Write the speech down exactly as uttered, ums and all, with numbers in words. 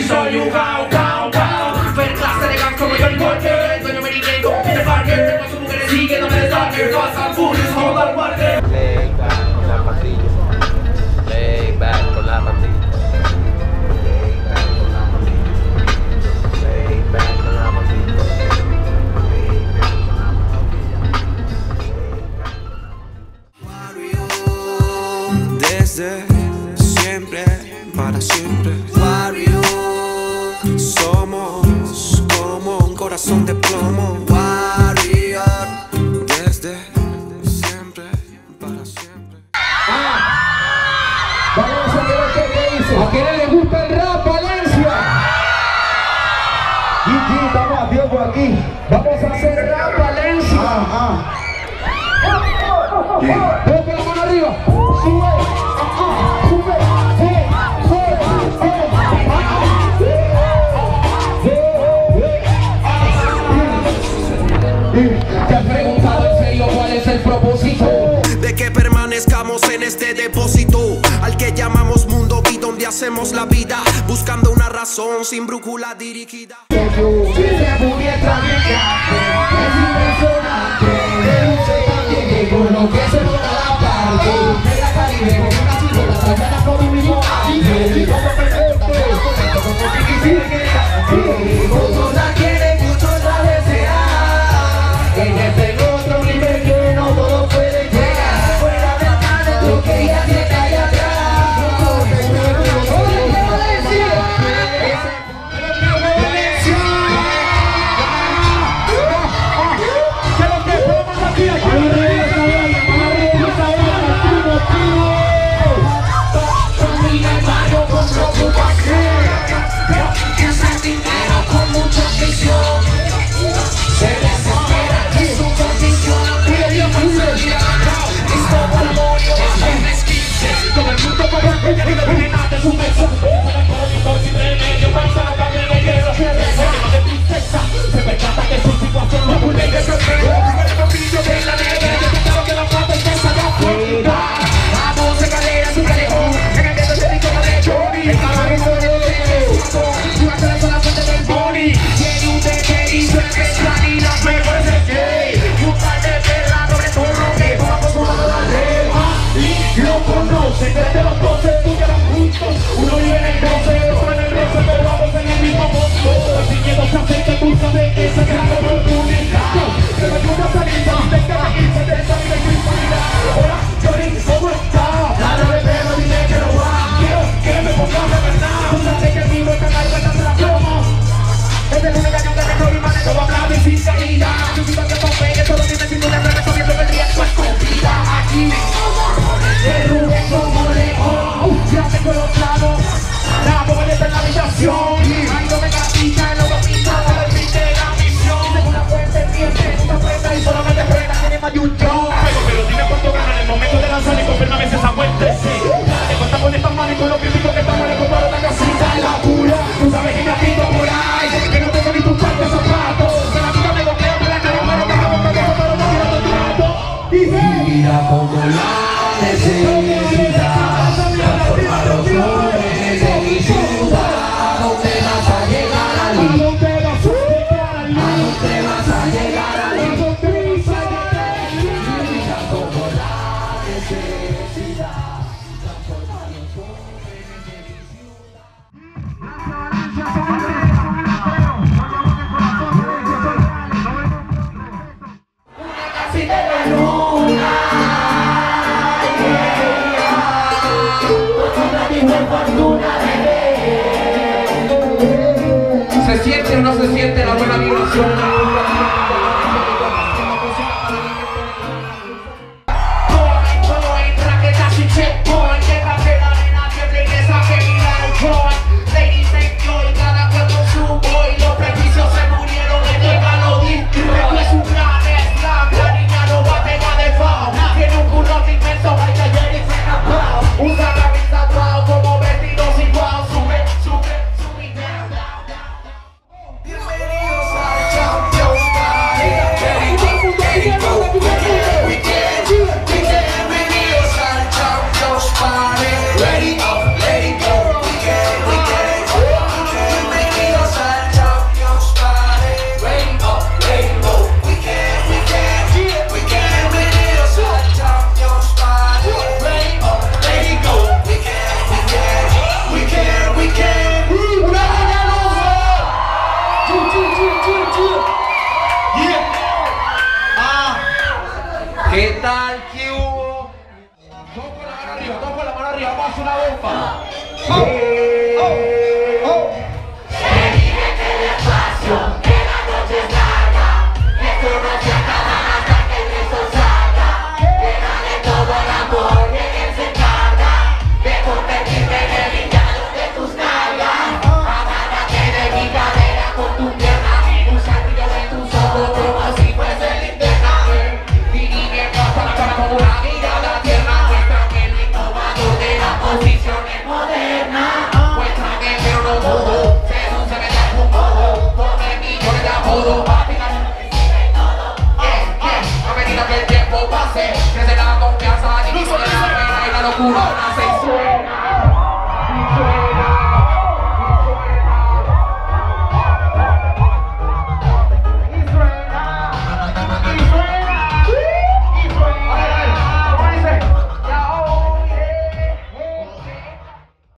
Baby, so you how, how, how. Per classe eleganza come Johnny Walker. Il cognome di Jacob, Peter Parker. Posso bucare righe, non me le sacche. Cosa al fuoco, sono dal quartier. Lay back con la matrice. Lay back con la matrice. Siempre, para siempre. Wario, somos como un corazón de plomo. Wario, desde siempre, para siempre. Ah, vamos a ver qué dice. ¿A quién le gusta el rap, Valencia? Y estamos a Dios por aquí. Vamos a hacer rap, Valencia. Ah, ah. ¿Qué? Te has preguntado en serio cuál es el propósito de que permanezcamos en este depósito al que llamamos mundo y donde hacemos la vida buscando una razón sin brújula dirigida. ¿Se siente o no se siente la buena vibración? Bienvenidos al Champion. oh, oh.